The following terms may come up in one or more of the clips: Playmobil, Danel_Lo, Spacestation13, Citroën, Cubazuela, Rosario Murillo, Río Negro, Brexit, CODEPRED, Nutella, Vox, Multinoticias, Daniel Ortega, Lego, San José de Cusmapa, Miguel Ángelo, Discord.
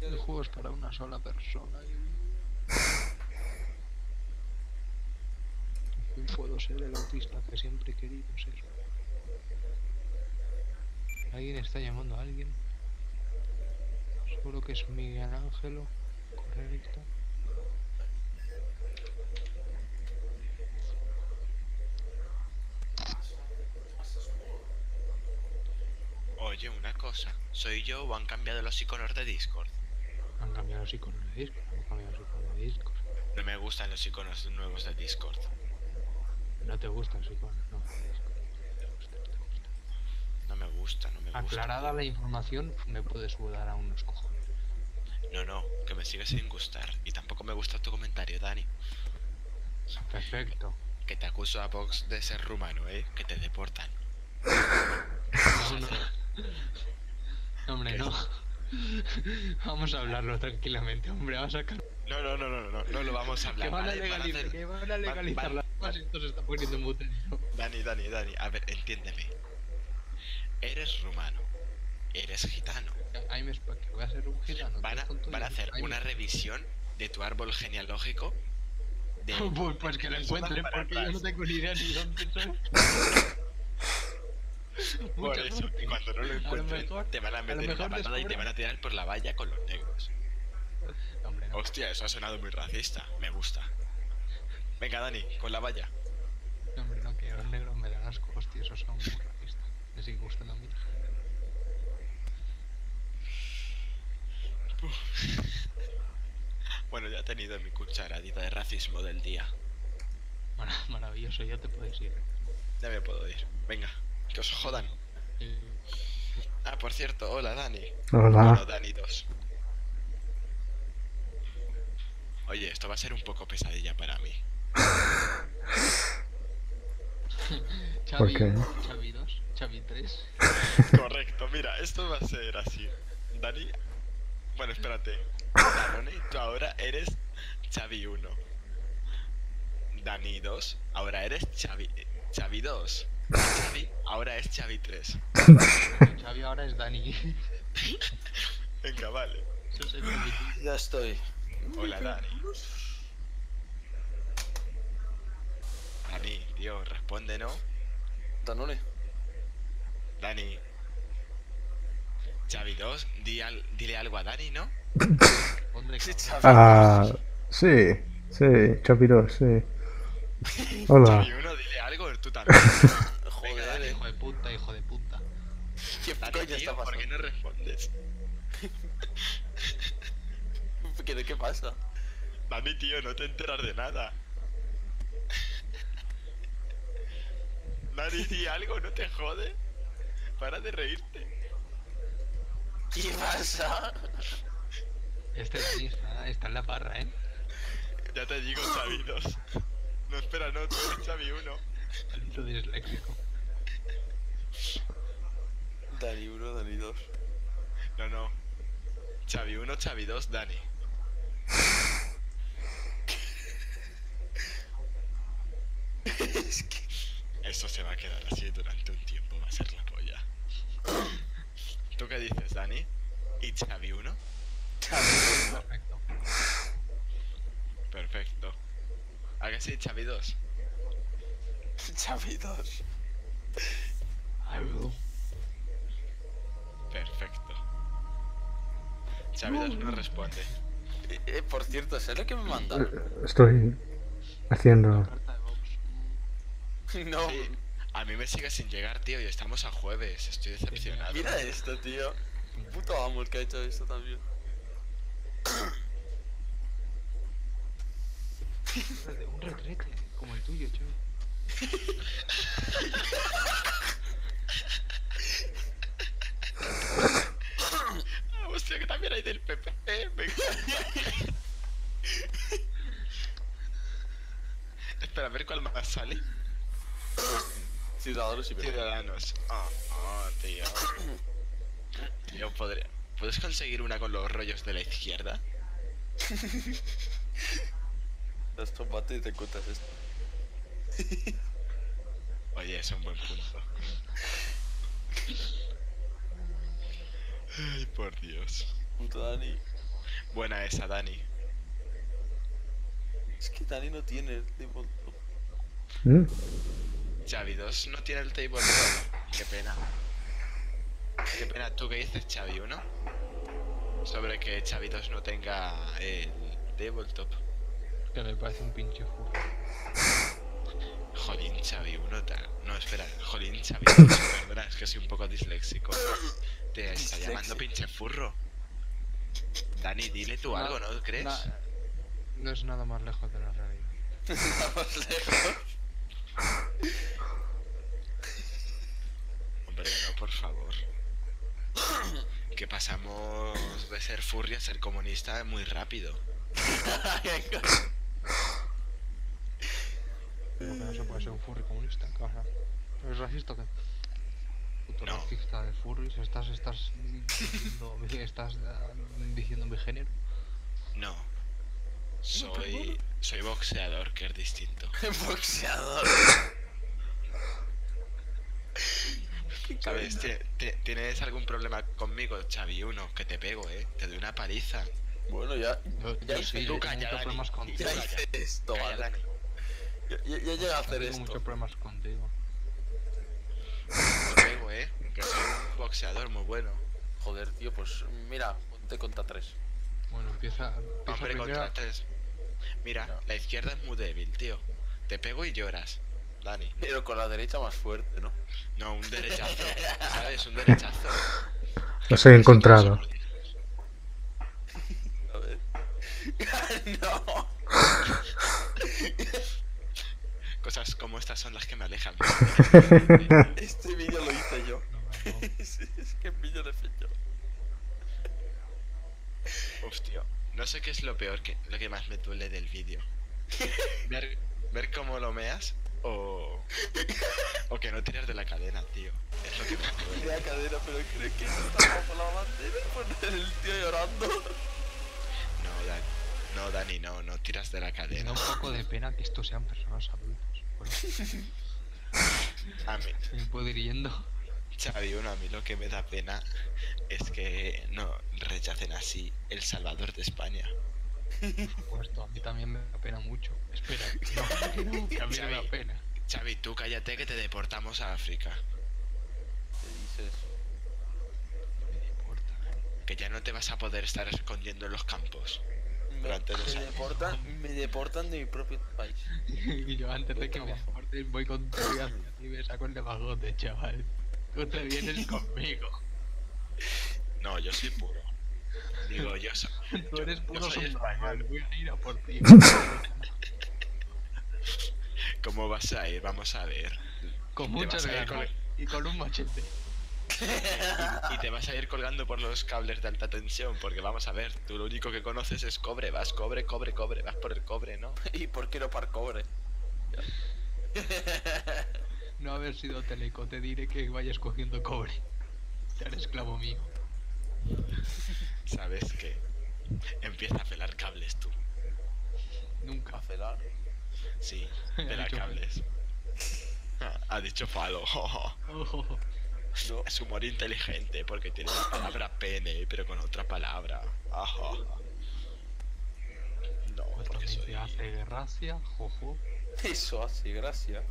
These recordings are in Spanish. El juego es para una sola persona. Y puedo ser el autista que siempre he querido ser. ¿Alguien está llamando a alguien? Seguro que es Miguel Ángelo. Correcto. Oye, una cosa. ¿Soy yo o han cambiado los iconos de Discord? Han cambiado los iconos de Discord, No me gustan los iconos nuevos de Discord. No te gustan los iconos nuevos de Discord. No me gusta, Aclarada la información, me puedes sudar a unos cojones. No, que me sigue sin gustar. Y tampoco me gusta tu comentario, Dani. Perfecto. Que te acuso a Vox de ser rumano, que te deportan. No, hombre, no. Vamos a hablarlo tranquilamente, hombre, vas a sacar... No lo vamos a hablar. Que van a legalizar, las cosas, esto se está poniendo muy tenso. Dani, a ver, entiéndeme. Eres rumano, eres gitano. Ahí me espero, que voy a ser un gitano. Van a hacer una revisión de tu árbol genealógico. Pues que lo encuentren, porque yo no tengo ni idea ni dónde soy. Por eso, cuando no lo encuentren, te van a meter una patada y te van a tirar por la valla con los negros. Hombre, no. Hostia, eso ha sonado muy racista. Me gusta. Venga, Dani, con la valla. No, hombre, no, que los negros me dan asco. Hostia, eso son muy racista. Me sigue gustando a mí. Bueno, ya he tenido mi cucharadita de racismo del día. Maravilloso, ya te puedes ir. Ya me puedo ir. Venga. Que os jodan. Ah, por cierto, hola Dani. Hola. Bueno, Dani 2. Oye, esto va a ser un poco pesadilla para mí. ¿Por qué? Xavi 2, Xavi 3. Correcto, mira, esto va a ser así. Dani... Bueno, espérate. Danone, tú ahora eres Xavi 1. Dani 2, ahora eres Xavi 2. Xavi ahora es Xavi 3. Xavi ahora es Dani. Venga, vale. Ya estoy. Hola, Dani. Dani, tío, Pero responde no. Danone. Dani. Xavi 2, dile algo a Dani, ¿no? Hombre, sí, Xavi. Ah, sí, sí, Xavi 2, sí. Hola. Xavi 1, dile algo, tú también. Joder, Dani, hijo de puta, hijo de puta. ¿Qué coño está pasando? ¿Por qué no respondes? ¿Qué pasa? Dani, tío, no te enteras de nada. Dani, di algo, no te jode. Para de reírte. ¿Qué pasa? Este sí está en la parra, ¿eh? Ya te digo, Xavi 2. No, espera, no, tú eres Xavi 1. Maldito disléxico. Dani 1, Dani 2. No, no. Xavi 1, Xavi 2, Dani. Es que... Esto se va a quedar así durante un tiempo, va a ser la polla. ¿Tú qué dices, Dani? ¿Y Xavi 1? Xavi 1. Perfecto. Perfecto. ¿A qué sí, Xavi 2? Xavi 2. Perfecto. Xavi 2 no responde. Por cierto, ¿sabes lo que me mandan? Estoy haciendo... No, sí, a mí me sigue sin llegar, tío, y estamos a jueves, estoy decepcionado. Mira esto, tío. Puto amo el que ha hecho esto también. Un retrete, como el tuyo, chaval. Ah, hostia, que también hay del PP, me encanta. Espera, a ver cuál más sale. Ciudadanos y ciudadanos. Oh, tío. Yo podría... ¿Puedes conseguir una con los rollos de la izquierda? Los tomates y te encuentras esto. Oye, es un buen punto. Ay, por Dios. Puto Dani. Buena esa, Dani. Es que Dani no tiene el table. ¿Mm? Xavi 2 no tiene el table. Qué pena. Qué pena. ¿Tú qué dices, Xavi 1? Sobre que Xavi 2 no tenga el tabletop. Que me parece un pinche juego. Jolín, Xavi 1. No, espera. Jolín, Xavi 2. Perdona, es que soy un poco disléxico. Te está llamando pinche furro. Dani, dile tú algo, ¿no crees? No es nada más lejos de la realidad. Nada más lejos. Hombre, no, por favor. Que pasamos de ser furry a ser comunista muy rápido. Porque no se puede ser un furry comunista, cabrón. ¿Es racista o qué? Puto no. Racista de furries, ¿estás diciendo mi género? No. Soy boxeador, que es distinto. Boxeador. ¿Sabes? ¿Tienes algún problema conmigo, Xavi 1? Que te pego, te doy una paliza. Bueno, ya. Ya hice esto, ¿vale? Ya llegué a hacer esto. Tengo muchos problemas contigo. Te pego, que soy un boxeador muy bueno. Joder, tío, pues mira, ponte contra 3. Bueno, empieza hombre, contra 3. Mira, no. La izquierda es muy débil, tío. Te pego y lloras, Dani. Pero con la derecha más fuerte, ¿no? No, un derechazo, ¿sabes? Un derechazo. Los he encontrado. A ver. ¡No! Cosas como estas son las que me alejan. Este vídeo lo hice yo. No. Es que el vídeo lo hice yo. Hostia, no sé qué es lo peor, lo que más me duele del vídeo. Ver cómo lo meas o que no tiras de la cadena, tío. Es lo que más me duele. De la cadena, pero creo que no está bajo la bandera por el tío llorando. No, Dani, no tiras de la cadena. Me da un poco de pena que estos sean personas adultas. Bueno. A mí. Me puedo ir yendo. Xavi 1, a mí lo que me da pena es que no rechacen así El Salvador de España. Por supuesto, a mí también me da pena mucho. Espera, no, a mí Xavi, me da pena. Xavi, tú cállate que te deportamos a África. ¿Qué dices? Me deportan. Que ya no te vas a poder estar escondiendo en los campos. Me deportan de mi propio país. Y yo antes de que me deporten voy con tu vida y me saco el de magote, chaval. Tú te vienes conmigo. No, yo soy puro. Digo, yo soy... Tú eres puro español, voy a ir a por ti. ¿Cómo vas a ir? Vamos a ver. Con muchas ganas y con un machete. Y te vas a ir colgando por los cables de alta tensión, porque vamos a ver, tú lo único que conoces es cobre, vas cobre, vas por el cobre, ¿no? ¿Y por qué no par cobre? No haber sido teleco, te diré que vayas cogiendo cobre. Ya eres esclavo mío. ¿Sabes qué? Empieza a pelar cables tú. ¿Nunca pelar? Sí, pelar cables. Ha dicho falo. No. Es humor inteligente porque tiene la palabra pene, pero con otra palabra. Ajá. No, pues porque soy... hace gracia, jojo. Eso hace gracia.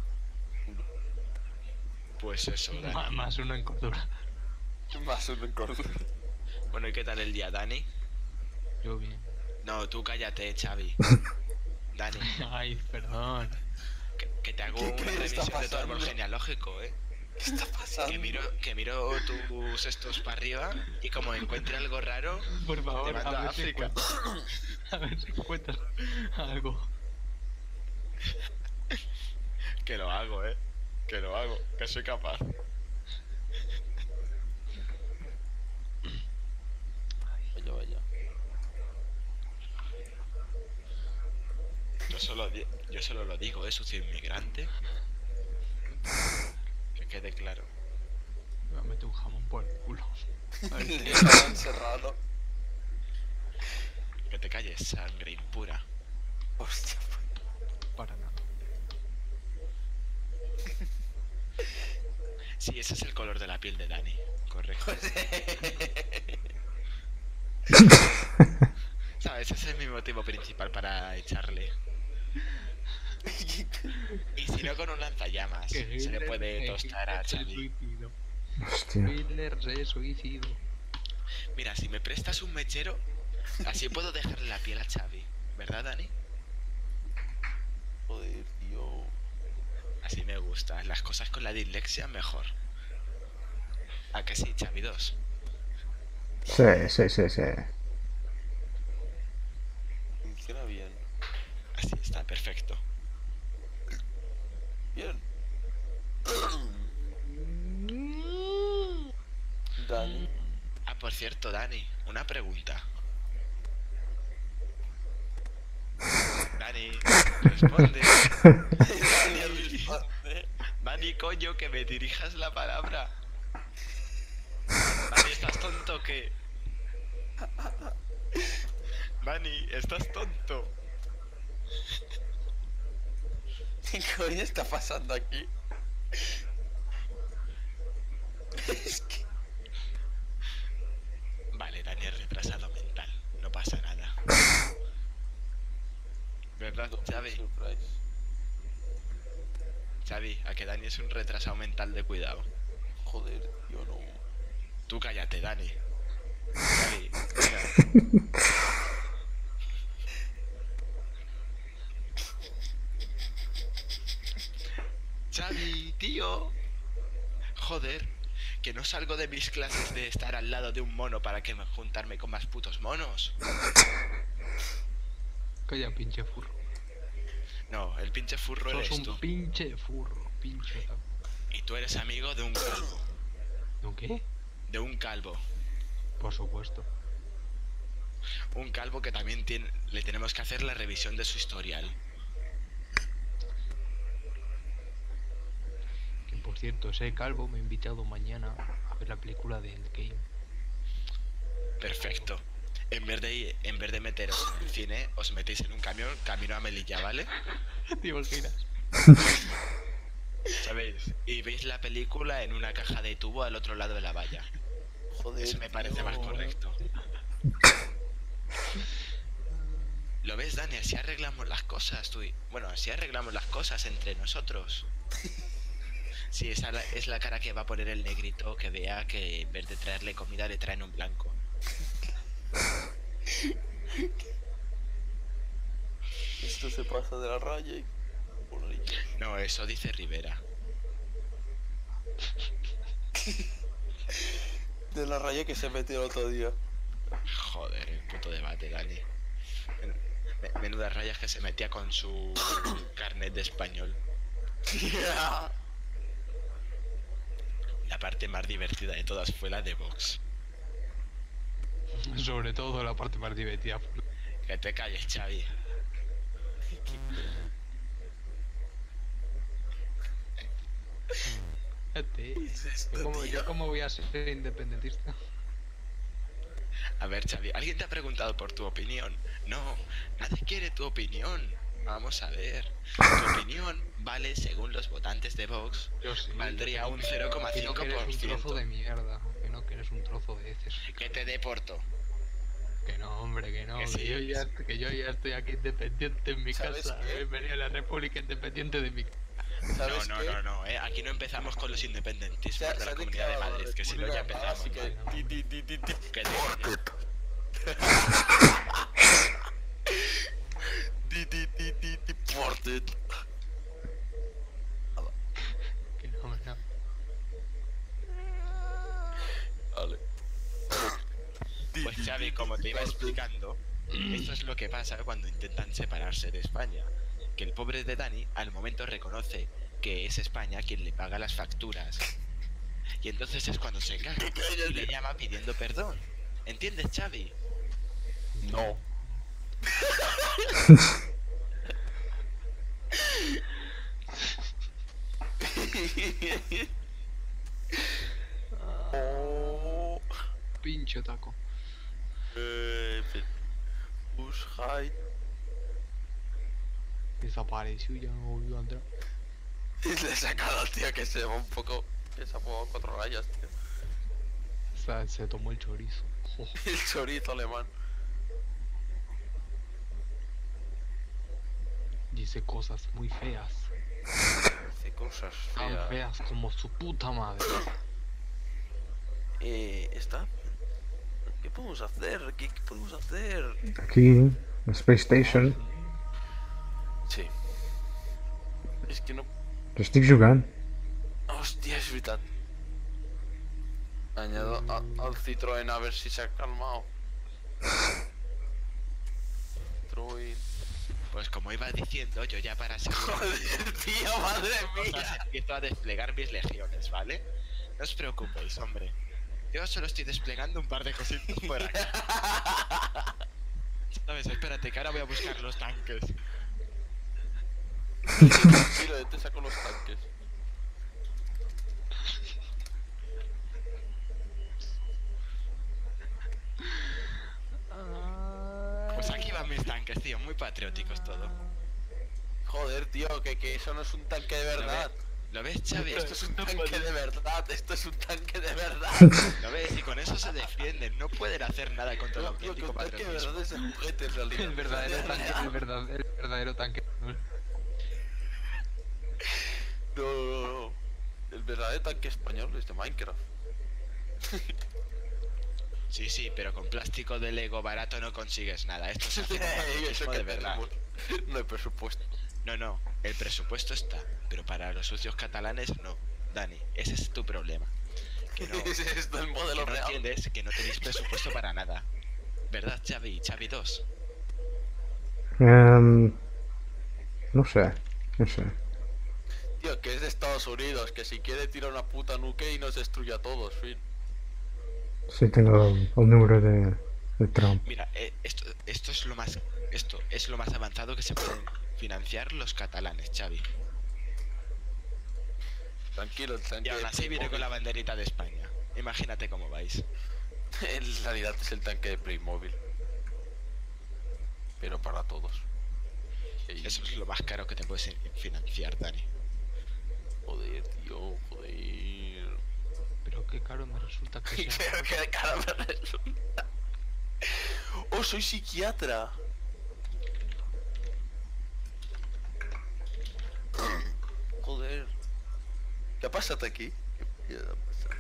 Pues eso, Dani. Más uno en cordura. Más uno en cordura. Bueno, ¿y qué tal el día, Dani? Yo bien. No, tú cállate, Xavi. Dani. Ay, perdón. Que te hago una revisión de tu árbol genealógico, ¿eh? ¿Qué está pasando? Que miro tus estos para arriba y como encuentre algo raro, por favor, te mando a África. A ver si encuentras algo. Que lo hago, que lo hago, que soy capaz. Vaya, vaya. Yo solo lo digo, soy inmigrante. Quede claro. Me voy a meter un jamón por el culo. A ver si está encerrado. Que te calles, sangre impura. Hostia, para nada. Sí, ese es el color de la piel de Dani. Correcto. Sabes, ese es mi motivo principal para echarle. Y si no, con un lanzallamas se le puede tostar a Xavi. Suicido. Mira, si me prestas un mechero, así puedo dejarle la piel a Xavi, ¿verdad, Dani? Joder, tío. Así me gusta, las cosas con la dislexia mejor. ¿A que sí, Xavi 2? Sí. Funciona bien. Así está, perfecto. Bien. Dani. Ah, por cierto, Dani, una pregunta. Dani, responde. Dani, coño, que me dirijas la palabra. Dani, ¿estás tonto o qué? Dani, ¿estás tonto? ¿Qué coño está pasando aquí? Es que... Vale, Dani es retrasado mental. No pasa nada. ¿Verdad, Xavi? Xavi, a que Dani es un retrasado mental de cuidado. Joder, yo no... Tú cállate, Dani. Xavi, mira. Xavi, tío. Joder, que no salgo de mis clases de estar al lado de un mono para que juntarme con más putos monos. Calla, pinche furro. No, el pinche furro eres tú. Sos un pinche furro, pinche. Y tú eres amigo de un calvo. ¿De un qué? De un calvo. Por supuesto. Un calvo que también le tenemos que hacer la revisión de su historial. Por cierto, ese calvo me ha invitado mañana a ver la película de Endgame. Perfecto. En vez de meteros en el cine, os metéis en un camión camino a Melilla, ¿vale? Te imaginas. ¿Sabéis? Y veis la película en una caja de tubo al otro lado de la valla. Joder, eso me parece más correcto. ¿Lo ves, Dani? Así arreglamos las cosas, tú y... Bueno, así arreglamos las cosas entre nosotros. Sí, esa es la cara que va a poner el negrito, que vea que en vez de traerle comida le traen un blanco. Esto se pasa de la raya y... No, eso dice Rivera. De la raya que se metió el otro día. Joder, el puto debate, Dani. Menudas rayas que se metía con su carnet de español. Yeah. La parte más divertida de todas fue la de Vox. Sobre todo la parte más divertida. Que te calles, Xavi. ¿Yo cómo voy a ser independentista? A ver, Xavi, ¿alguien te ha preguntado por tu opinión? No, nadie quiere tu opinión. Vamos a ver. Tu opinión vale, según los votantes de Vox, sí, valdría un 0,5%. Que no quieres un trozo de mierda, que no quieres un trozo de heces. Que te deporto. Que no, hombre, que no. Sí, que yo ya estoy aquí independiente en mi casa. He venido a la República independiente de mi casa. No, aquí no empezamos con los independentistas de la Comunidad de Madrid, que si no ya empezamos. Pues Xavi, como te iba explicando, esto es lo que pasa cuando intentan separarse de España. Que el pobre de Dani al momento reconoce que es España quien le paga las facturas. Y entonces es cuando se caga y le llama pidiendo perdón. ¿Entiendes, Xavi? No. Oh, pincho taco. Desapareció y ya no volvió a entrar. Y le he sacado al tío que se va un poco. Que se ha jugado 4 rayas, tío. O sea, se tomó el chorizo. Oh. El chorizo alemán. Dice cosas muy feas. Dice cosas feas. Tan feas como su puta madre. ¿Está? ¿Qué podemos hacer? ¿Qué podemos hacer? Aquí, la Space Station. Sí. Es que no... Estic jugant. Hostia, es verdad. Añado al Citroën a ver si se ha calmado. Citroën... Pues como iba diciendo, yo ya para ser... Joder, tío, madre mía. Empiezo a desplegar mis legiones, ¿vale? No os preocupéis, hombre. Yo solo estoy desplegando un par de cositas por acá. ¿Sabes? Espérate, que ahora voy a buscar los tanques. Mira, te saco los tanques. Pues aquí van mis tanques, tío, muy patrióticos todo. Joder, tío, que eso no es un tanque de verdad. ¿Lo ves, Xavi? Esto es un tanque de verdad, esto es un tanque de verdad. ¿Lo ves? Y con eso se defienden, no pueden hacer nada contra el auténtico patriotismo. El verdadero tanque, el verdadero tanque. No. El verdadero tanque español es de Minecraft. Sí, sí, pero con plástico de Lego barato no consigues nada. Esto se hace eso que de verdad. No hay presupuesto. No, el presupuesto está, pero para los sucios catalanes no. Dani, ese es tu problema. Que no, ese es el modelo real. No entiendes que no tenéis presupuesto para nada. ¿Verdad, Xavi? Xavi 2. No sé. Tío, que es de Estados Unidos, que si quiere tira una puta nuke y nos destruye a todos, fin. Sí, tengo el número de Trump. Mira, esto es lo más avanzado que se pueden financiar los catalanes, Xavi. Tranquilo. Y aún así viene con la banderita de España. Imagínate cómo vais. En realidad es el tanque de Playmobil. Pero para todos. Eso es lo más caro que te puedes financiar, Dani. Joder, tío, joder. Pero qué caro me resulta que sea. Pero qué caro me resulta. ¡Oh, soy psiquiatra! ¿Qué ha pasado aquí? ¿Qué ha pasado?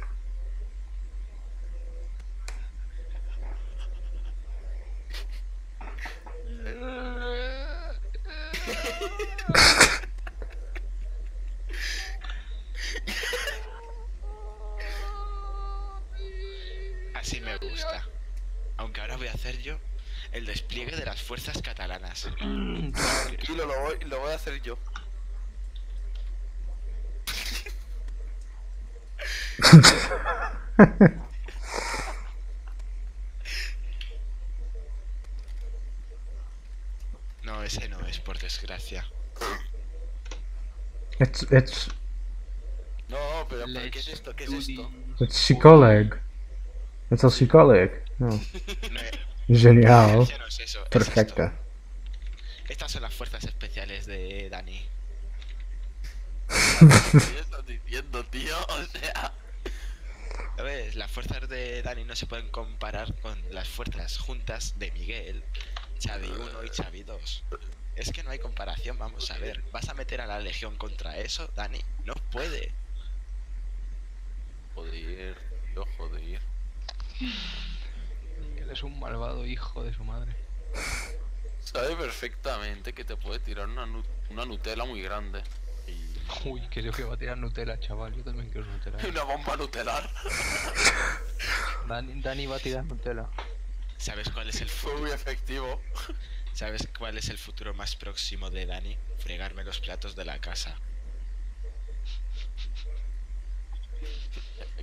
Así me gusta. Aunque ahora voy a hacer yo el despliegue de las fuerzas catalanas. Tranquilo, lo voy a hacer yo. No, ese no es, por desgracia. It's... No, pero ¿qué es esto? ¿Qué es esto? It's psicóleg. Es el psicóleg. No. Genial. No es eso, perfecta. Es estas son las fuerzas especiales de Dani. ¿Qué estás diciendo, tío? O sea... ¿Sabes? Las fuerzas de Dani no se pueden comparar con las fuerzas juntas de Miguel, Xavi 1 y Xavi 2. Es que no hay comparación, vamos a ver. ¿Vas a meter a la Legión contra eso, Dani? No puede. Joder, tío, joder. Miguel es un malvado hijo de su madre. Sabe perfectamente que te puede tirar una Nutella muy grande. Uy, creo que va a tirar Nutella, chaval. Yo también quiero Nutella. Una bomba nutelar. Dani va a tirar Nutella. ¿Sabes cuál es el futuro? Fue muy efectivo. ¿Sabes cuál es el futuro más próximo de Dani? Fregarme los platos de la casa.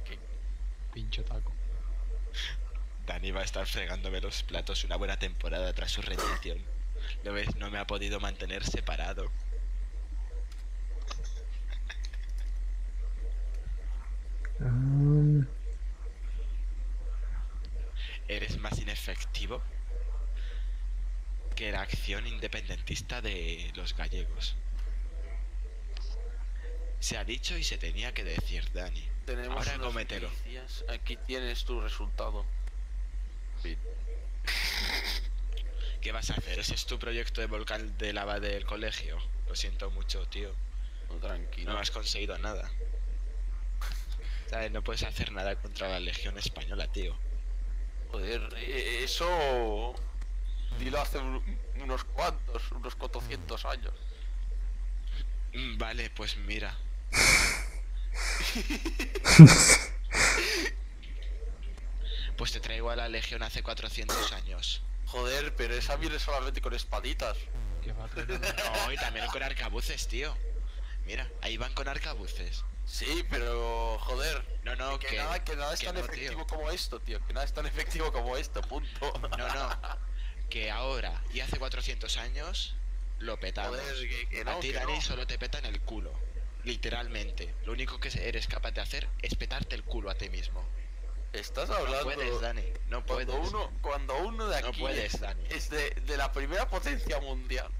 ¿Qué? Pincho taco. Dani va a estar fregándome los platos una buena temporada tras su rendición. ¿Lo ves? No me ha podido mantener separado. Eres más inefectivo que la acción independentista de los gallegos. Se ha dicho y se tenía que decir, Dani. Ahora comételo. Aquí tienes tu resultado. Sí. ¿Qué vas a hacer? ¿Ese es tu proyecto de volcán de lava del colegio? Lo siento mucho, tío. No, tranquilo. No has conseguido nada. No puedes hacer nada contra la Legión Española, tío. Joder, eso... Dilo hace unos 400 años. Vale, pues mira. Pues te traigo a la Legión hace 400 años. Joder, pero esa viene solamente con espaditas. No, y también con arcabuces, tío. Mira, ahí van con arcabuces. Sí, pero joder, no, que nada es tan efectivo como esto, tío. Que nada es tan efectivo como esto, punto. No, que ahora y hace 400 años lo petamos. A ti, Dani, solo te petan el culo, literalmente. Lo único que eres capaz de hacer es petarte el culo a ti mismo. Estás hablando... No puedes, Dani, no puedes. Cuando uno de aquí no puedes, Dani. Es de la primera potencia mundial.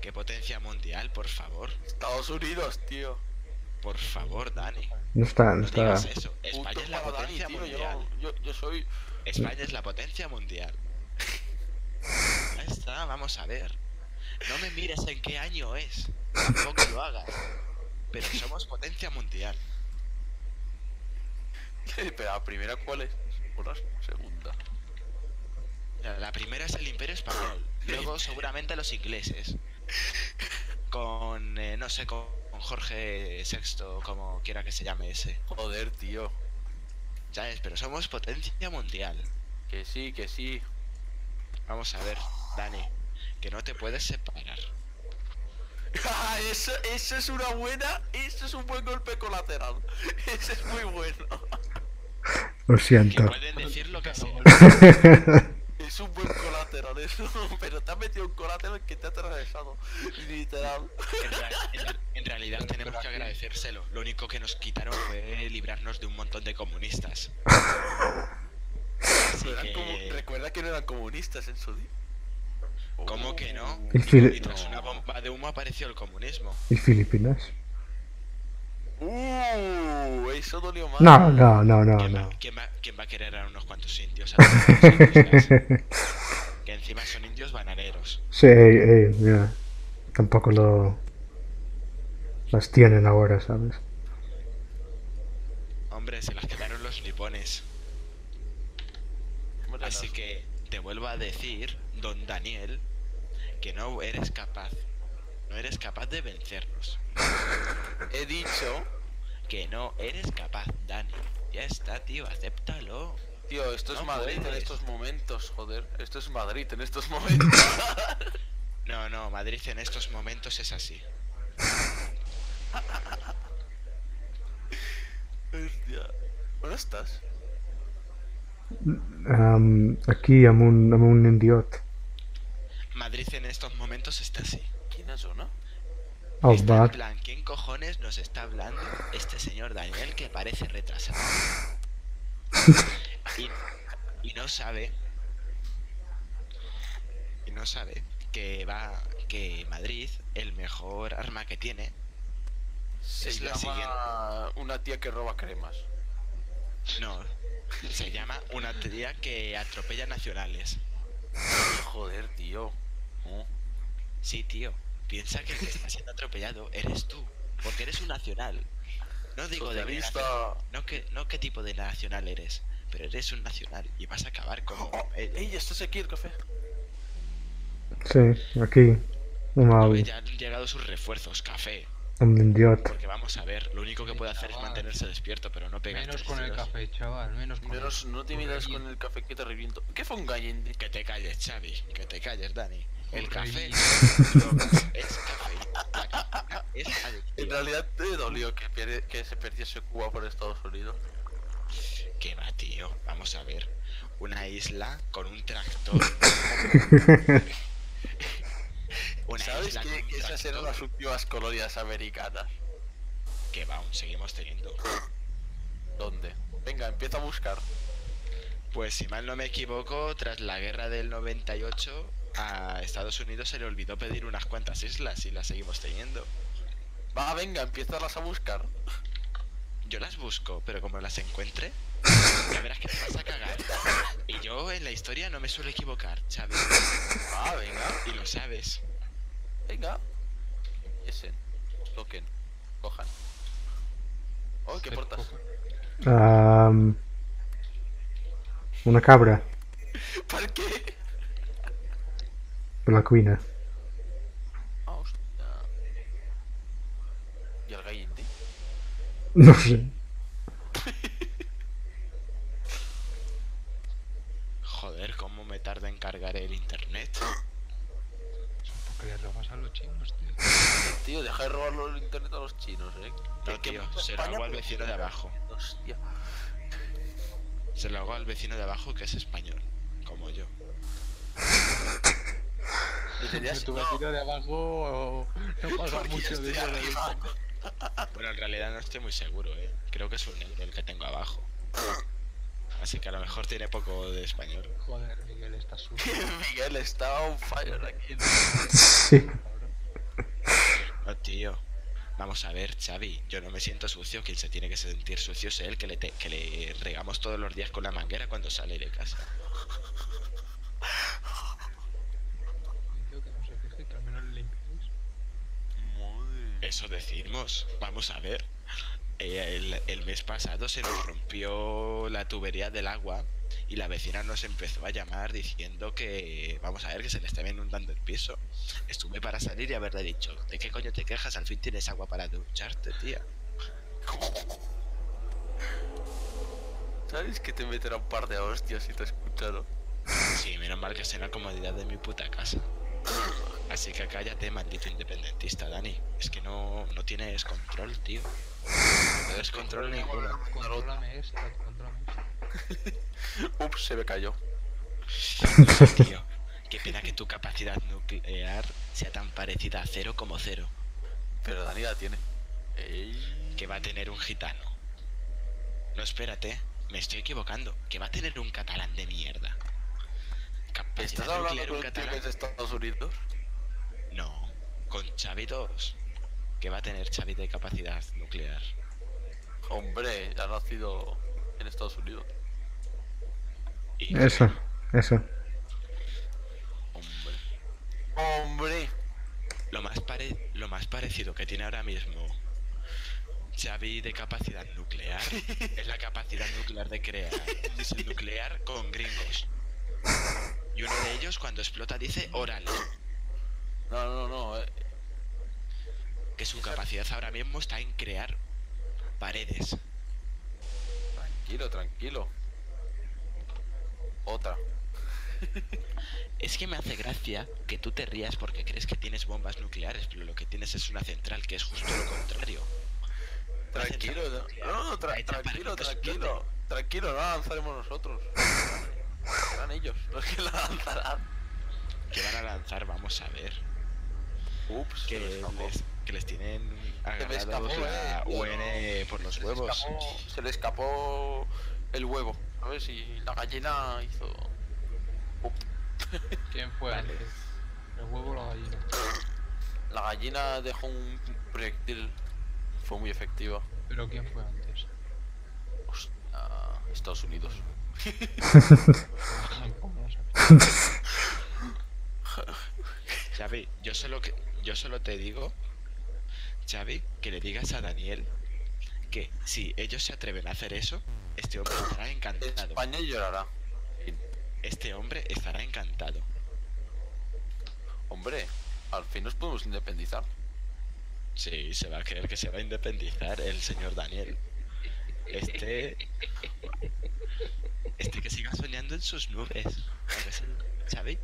¿Qué potencia mundial, por favor? Estados Unidos, tío. Por favor, Dani. No está. Digas eso. España es la potencia mundial. Yo soy... España es la potencia mundial. Ahí está, vamos a ver. No me mires en qué año es. Tampoco lo hagas. Pero somos potencia mundial. Pero la primera, ¿cuál es? Por la segunda. La primera es el Imperio Español. Luego seguramente los ingleses. Con, no sé, con Jorge VI, como quiera que se llame ese. Joder, tío. ¿Sabes? Pero somos potencia mundial. Que sí, que sí. Vamos a ver, Dani, que no te puedes separar. Ah, eso es una buena. Eso es un buen golpe colateral. Ese es muy bueno. Lo siento. Que pueden decir lo que sea. Es un buen colateral eso, pero te has metido un colateral que te ha atravesado, literal. En realidad tenemos que agradecérselo. Lo único que nos quitaron fue librarnos de un montón de comunistas. Recuerda que no eran comunistas en su día. ¿Cómo que no? Y tras una bomba de humo apareció el comunismo. ¿Y Filipinas? Eso dolió más. No. ¿Quién va a querer a unos cuantos indios? Que encima son indios bananeros. Sí, mira. Tampoco lo... las tienen ahora, ¿sabes? Hombre, se las quedaron los nipones. Así que te vuelvo a decir, don Daniel, que no eres capaz de vencernos. He dicho que no eres capaz, Dani. Ya está, tío, acéptalo. Tío, esto es Madrid en estos momentos, joder. Esto es Madrid en estos momentos. No, no, Madrid en estos momentos es así. Hostia. ¿Dónde estás? Aquí, a un idiot. Madrid en estos momentos está así. ¿Quién es uno? Está en plan, ¿quién cojones nos está hablando este señor Daniel que parece retrasado? y no sabe que Madrid, el mejor arma que tiene, es la siguiente. Una tía que roba cremas. No, se llama una tía que atropella nacionales. Joder, tío. Sí, tío. Piensa que el que está siendo atropellado eres tú, porque eres un nacional. No digo de qué nacional, no qué tipo de nacional eres, pero eres un nacional y vas a acabar como... ¡Ey, estás aquí, el café! Sí, aquí. Ya han llegado sus refuerzos, café. Un idiota. Porque vamos a ver, lo único que puede hacer es mantenerse despierto, pero no pegar. Menos con el café, chaval, menos con el café. No te miras con el café que te reviento. ¿Qué fue un gallende? Que te calles, Xavi, que te calles, Dani. El café es cafeína. Es adictivo. En realidad te dolió que se perdiese Cuba por Estados Unidos. Que va, tío, vamos a ver. Una isla con un tractor. ¿Sabes que esas eran las últimas colonias americanas? Que va, aún seguimos teniendo. ¿Dónde? Venga, empieza a buscar. Pues si mal no me equivoco, tras la guerra del 98, a Estados Unidos se le olvidó pedir unas cuantas islas y las seguimos teniendo. Va, venga, empiézalas a buscar. Yo las busco, pero como las encuentre, ya verás que te vas a cagar. Y yo en la historia no me suelo equivocar, Xavi. Ah, venga. Y lo sabes. Venga. Esen. Toquen. Cojan. Oh, ¿qué portas? Una cabra. ¿Para qué? Por la cuina. Oh, hostia. ¿Y el gallete? No sé. Joder, cómo me tarda en cargar el internet. Porque le robas a los chinos, tío. Tío, deja de robarlo el internet a los chinos, No, tío, se lo hago al vecino de abajo. Hostia. Se lo hago al vecino de abajo que es español, como yo. Tu vecino de abajo no pasa mucho de eso. Bueno, en realidad no estoy muy seguro, Creo que es un negro el que tengo abajo. Así que a lo mejor tiene poco de español. Joder, Miguel está sucio. Miguel está on fire aquí. Sí. No, tío. Vamos a ver, Xavi. Yo no me siento sucio. Quien se tiene que sentir sucio es él, que le regamos todos los días con la manguera cuando sale de casa. Eso decimos. Vamos a ver. El mes pasado se nos rompió la tubería del agua y la vecina nos empezó a llamar diciendo que, vamos a ver, que se le estaba inundando el piso. Estuve para salir y haberle dicho, ¿de qué coño te quejas? Al fin tienes agua para ducharte, tía. ¿Sabes que te meterá un par de hostias si te he escuchado? Sí, menos mal que es en la comodidad de mi puta casa. Así que cállate, maldito independentista, Dani. Es que no tienes control, tío. No tienes control ninguno. Contrólame esto, contrólame esto. Ups, se me cayó. Tío, qué pena que tu capacidad nuclear sea tan parecida a 0,0. Pero Dani la tiene. Que va a tener un gitano. No, espérate, me estoy equivocando. Que va a tener un catalán de mierda. ¿Estás hablando con un tío que es de Estados Unidos? No, con Xavi 2. Que va a tener Xavi de capacidad nuclear. Hombre, ha nacido en Estados Unidos. Y... Eso. Hombre. Lo más parecido que tiene ahora mismo Xavi de capacidad nuclear es la capacidad nuclear de crear. Es el nuclear con gringos. Y uno de ellos cuando explota dice oral. No. Que su capacidad ahora mismo está en crear paredes. Tranquilo. Otra. Es que me hace gracia que tú te rías porque crees que tienes bombas nucleares, pero lo que tienes es una central que es justo lo contrario. Tranquilo, no la lanzaremos nosotros. Serán ellos los que la lanzarán. ¿Qué van a lanzar? Vamos a ver. Ups, que les tienen agarrado la UN por los huevos. Se le escapó el huevo. A ver si la gallina hizo... ¿Quién fue? Vale. ¿El huevo o la gallina? La gallina dejó un proyectil. Fue muy efectiva. ¿Pero quién fue antes? Hostia, Estados Unidos. Xavi, yo solo te digo, Xavi, que le digas a Daniel que si ellos se atreven a hacer eso, este hombre estará encantado. España llorará. Este hombre estará encantado. Hombre, al fin nos podemos independizar. Sí, se va a creer que se va a independizar el señor Daniel. Este que siga soñando en sus nubes. ¿Sabéis?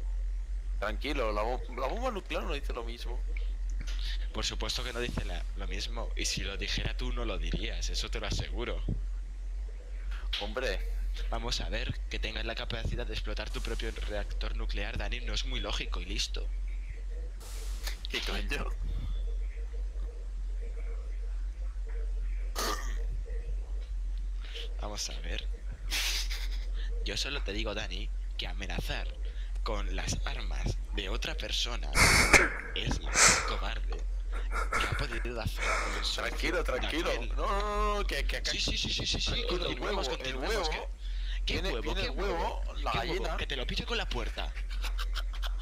Tranquilo, la bomba nuclear no dice lo mismo. Por supuesto que no dice lo mismo. Y si lo dijera tú no lo dirías, eso te lo aseguro. Hombre... Vamos a ver, que tengas la capacidad de explotar tu propio reactor nuclear, Dani, no es muy lógico y listo. ¿Qué coño? Vamos a ver. Yo solo te digo, Dani, que amenazar con las armas de otra persona es cobarde. ¿Qué ha podido hacer? Tranquilo. No, que acá... Sí, continuemos. ¿Qué huevo? La gallina. Que te lo pillo con la puerta.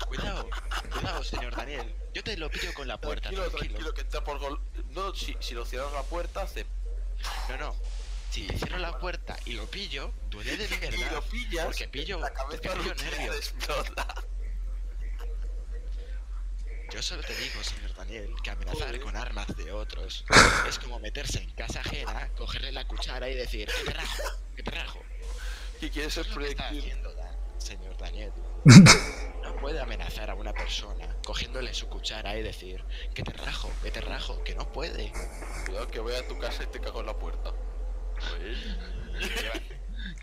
Cuidado, señor Daniel. Yo te lo pillo con la puerta. Tranquilo, que está por gol. No, si lo cierras la puerta, se... No. Si cierro la puerta y lo pillo, duele de verdad. Y lo pillas, porque pillo, la cabeza te pillo nervios. Explota. Yo solo te digo, señor Daniel, que amenazar con armas de otros es como meterse en casa ajena, cogerle la cuchara y decir, que te rajo. ¿Qué quieres ser proyectil? ¿Qué está haciendo, señor Daniel? No puede amenazar a una persona cogiéndole su cuchara y decir, que te rajo, que no puede. Cuidado que voy a tu casa y te cago en la puerta.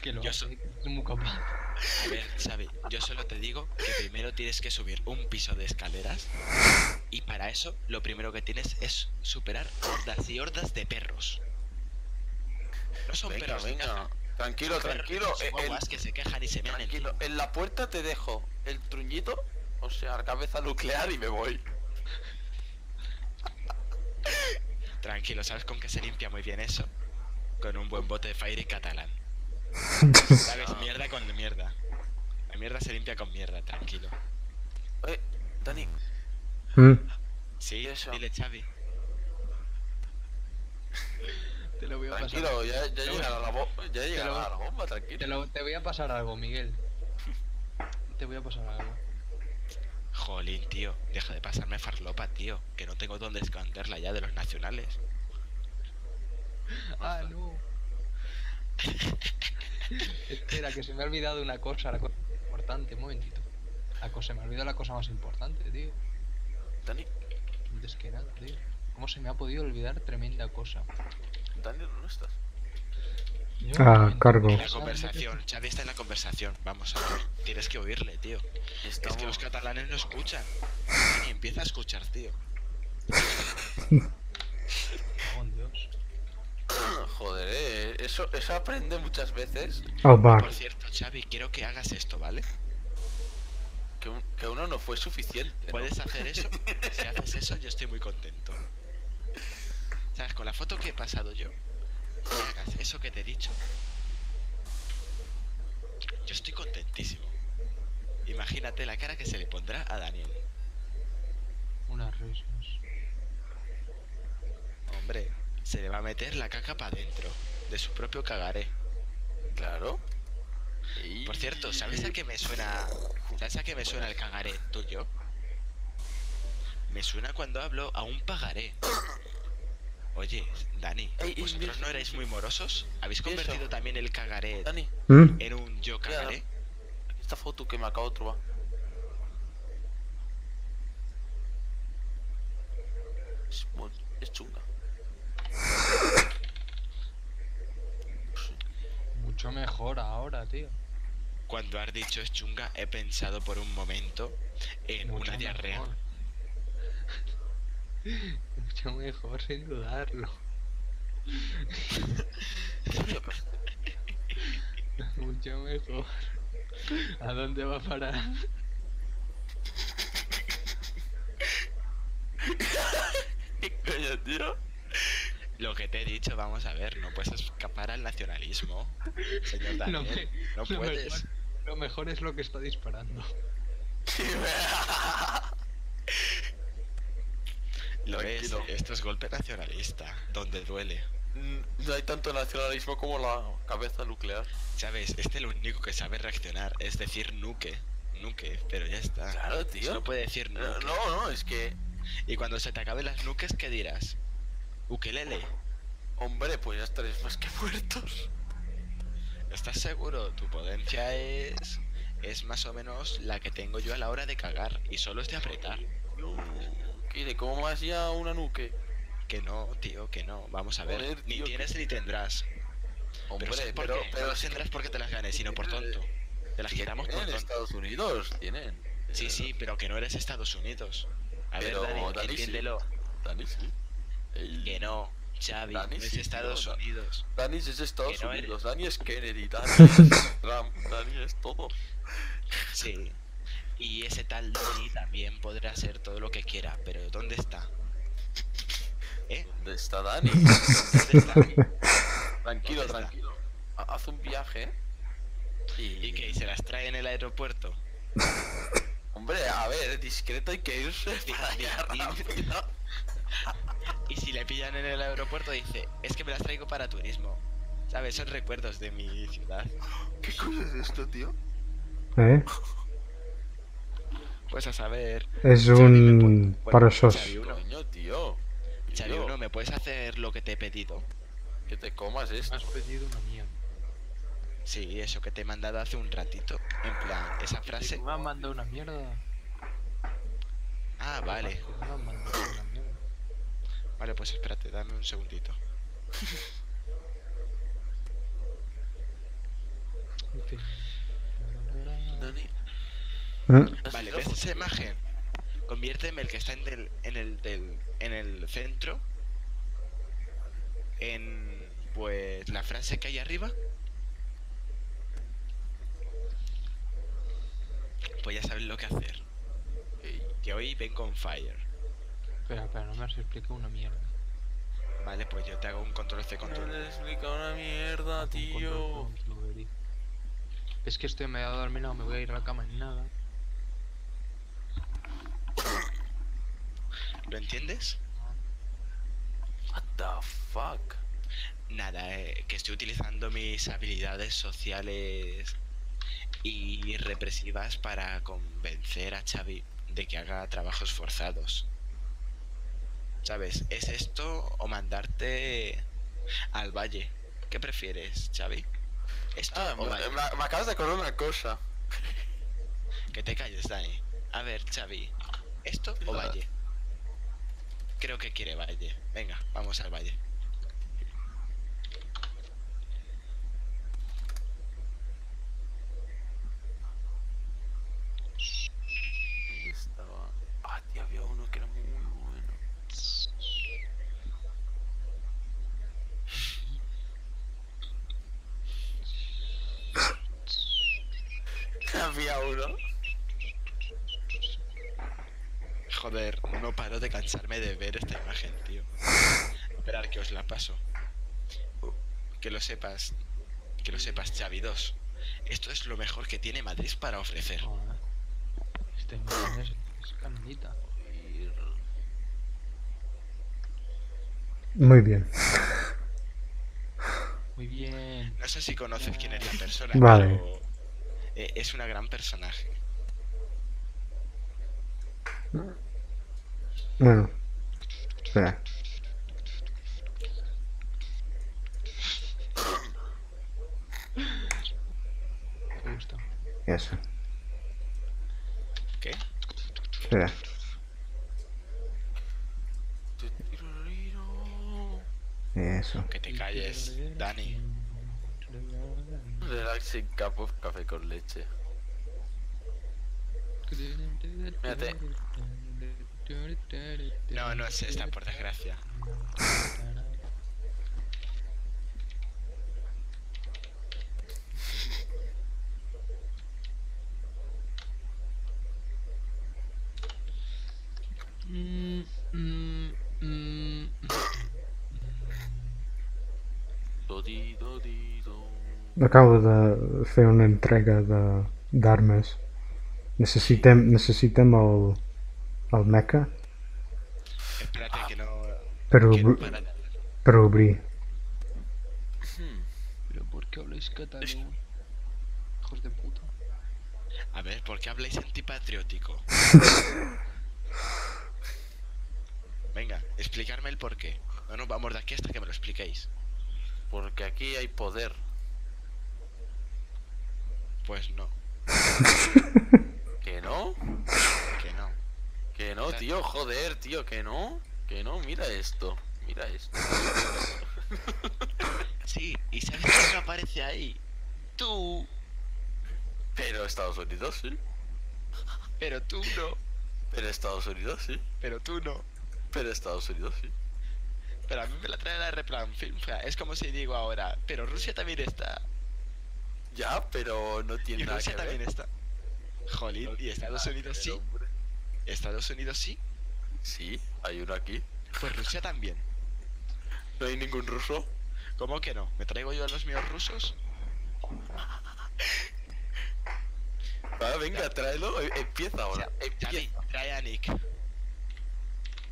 Que lo soy muy capaz. A ver, Xavi, yo solo te digo que primero tienes que subir un piso de escaleras y para eso lo primero que tienes es superar hordas y hordas de perros. No son perros. Venga. Tranquilo. Que se quejan y se mean. Tranquilo, en la puerta te dejo el truñito, o sea, cabeza nuclear y me voy. Tranquilo, ¿sabes con qué se limpia muy bien eso? Con un buen bote de Fairy catalán. ¿Sabes? Mierda con mierda. La mierda se limpia con mierda, tranquilo. Oye, Dani. Sí, eso. Dile, Xavi. Te lo voy a pasar. Tranquilo, ya llegará la bomba, tranquilo. Te voy a pasar algo, Miguel. Te voy a pasar algo. Jolín, tío. Deja de pasarme farlopa, tío. Que no tengo dónde esconderla ya de los nacionales. Ah, no. Espera, que se me ha olvidado una cosa, la cosa importante, un momentito. Se me ha olvidado la cosa más importante, tío. Dani. Antes que nada, tío. ¿Cómo se me ha podido olvidar tremenda cosa? Dani, ¿dónde estás? Cargo. La conversación, Xavi está en la conversación. Vamos a ver, tienes que oírle, tío. Es que los catalanes no escuchan. Dani, empieza a escuchar, tío. Joder, eso aprende muchas veces. Por cierto, Xavi, quiero que hagas esto, ¿vale? Que uno no fue suficiente, ¿no? Puedes hacer eso. Si haces eso, yo estoy muy contento. ¿Sabes? Con la foto que he pasado yo, que hagas eso que te he dicho, yo estoy contentísimo. Imagínate la cara que se le pondrá a Daniel. Unas risas. Hombre, se le va a meter la caca para adentro, de su propio cagaré. Claro. Y... por cierto, ¿sabes a qué me suena? ¿Sabes a qué me suena el cagaré tuyo? Me suena cuando hablo a un pagaré. Oye, Dani, ¿vosotros no erais muy morosos? ¿Habéis convertido también el cagaré en un yo cagaré? Aquí está foto que me acabo de trobar. Es chunga. Mucho mejor ahora, tío. Cuando has dicho es chunga, he pensado por un momento en una diarrea. Mucho mejor, sin dudarlo. Mucho mejor. ¿A dónde va a parar? Tío, lo que te he dicho, vamos a ver, no puedes escapar al nacionalismo, señor Daniel, no puedes. Lo mejor es lo que está disparando. Lo es, esto es golpe nacionalista, donde duele. No hay tanto nacionalismo como la cabeza nuclear. ¿Sabes? Este lo único que sabe reaccionar es decir nuke, nuke, pero ya está. Claro, tío. No puede decir nuke. No, es que... y cuando se te acaben las nuques, ¿qué dirás? Ukelele. Hombre, pues ya estaréis más que muertos. ¿Estás seguro? Tu potencia es más o menos la que tengo yo a la hora de cagar. Y solo es de apretar. ¿Y de cómo más ya una nuque? Que no, tío, que no. Vamos a ver, ni tienes ni tendrás. Hombre, pero no tendrás porque te las ganes, sino por tonto. Te las quitamos por tonto. En Estados Unidos tienen. Sí, pero que no eres Estados Unidos. A ver, Dani, entiéndelo. Dani, sí. Que no, Xavi, Dani, no es Estados Unidos. Dani es Estados Unidos, Dani es Kennedy, Dani es Trump, Dani es todo. Sí. Y ese tal Dani también podrá hacer todo lo que quiera, pero ¿dónde está? ¿Eh? ¿Dónde está Dani? ¿Dónde está Dani? Tranquilo, tranquilo. Haz un viaje. ¿Y qué? ¿Y se las trae en el aeropuerto? Hombre, a ver, discreto hay que irse para allá rápido. Y si le pillan en el aeropuerto dice, es que me las traigo para turismo. ¿Sabes? Son recuerdos de mi ciudad. ¿Qué cosa es esto, tío? ¿Eh? Pues a saber... es un... parasos. Xavi 1, ¿me puedes hacer lo que te he pedido? Que te comas esto. Has pedido una mierda. Sí, eso que te he mandado hace un ratito. En plan, esa frase... me han mandado una mierda. Ah, vale. Me han mandado una mierda. Vale, pues espérate, dame un segundito. Vale, ¿ves esa imagen? Conviérteme el que está en el centro en, pues, la frase que hay arriba. Pues ya sabes lo que hacer. Que hoy ven con fire. Espera, no me has explicado una mierda. Vale, pues yo te hago un control-C, control. No me has explicado una mierda, tío. Es que estoy medio dormido, me voy a ir a la cama en nada. ¿Lo entiendes? What the fuck. Nada, que estoy utilizando mis habilidades sociales y represivas para convencer a Xavi de que haga trabajos forzados. ¿Sabes? ¿Es esto o mandarte al valle? ¿Qué prefieres, Xavi? ¿Esto o valle? Me acabas de acordar una cosa. Que te calles, Dani. A ver, Xavi, ¿esto o valle? Creo que quiere valle. Venga, vamos al valle. Joder, no paro de cansarme de ver esta imagen, tío. Esperar que os la paso. Que lo sepas, Xavi 2. Esto es lo mejor que tiene Madrid para ofrecer. Esta imagen es canonita. Muy bien. No sé si conoces quién es la persona, vale, pero es una gran personaje. Bueno, espera. Eso. ¿Qué? Espera. Eso. Que te calles, Dani. Relaxing cup of café con leche. Mírate. No, no es esta, por desgracia. Acabo de fer una entrega d'armes. Necessitem el meca per obrir. Pero ¿por qué habláis catalán? Hijos de puta. A ver, ¿por qué habláis antipatriótico? Venga, explicarme el por qué. No nos vamos de aquí hasta que me lo expliquéis. Porque aquí hay poder. Pues no. ¿Que no? Que no. Que no, tío, joder, tío, que no. Que no, mira esto. Mira esto. Sí, ¿y sabes quién aparece ahí? Tú. Pero Estados Unidos, sí. Pero tú no. Pero Estados Unidos, sí. Pero tú no. Pero Estados Unidos, sí. Pero a mí me la trae la replan. Es como si digo ahora, pero Rusia también está. Ya, pero no tiene y nada Rusia que ver. Rusia también está. Jolín, no, ¿y Estados Unidos sí? Hombre. ¿Estados Unidos sí? Sí, hay uno aquí. Pues Rusia también. ¿No hay ningún ruso? ¿Cómo que no? ¿Me traigo yo a los míos rusos? Va, venga, ya, tráelo. Empieza ahora. Ya, empieza. Xavi, trae a Nick.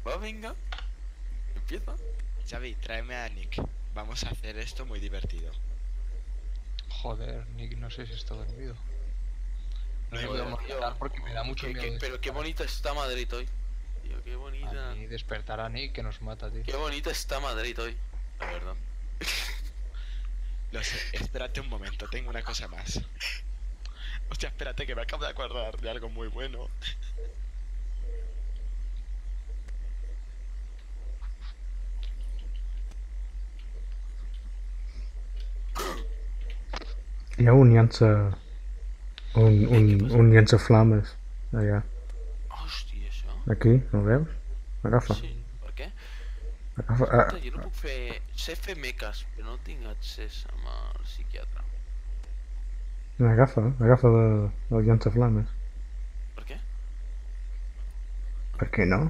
Va, venga. Empieza. Xavi, tráeme a Nick. Vamos a hacer esto muy divertido. Joder, Nick, no sé si está dormido. No me voy a matar porque me da mucho miedo. Pero qué bonita está Madrid hoy. Tío, qué bonita. Y despertar a Nick que nos mata, tío. Qué bonita está Madrid hoy. La verdad. Lo sé, espérate un momento, tengo una cosa más. Hostia, espérate que me acabo de acordar de algo muy bueno. Hi ha un llançaflames allà. Hòstia, això? Aquí, no ho veus? Agafa. Sí, per què? Agafa. Jo no puc fer... Sé fer meques, però no tinc accés amb el psiquiatre. Agafa, agafa el llançaflames. Per què? Per què no?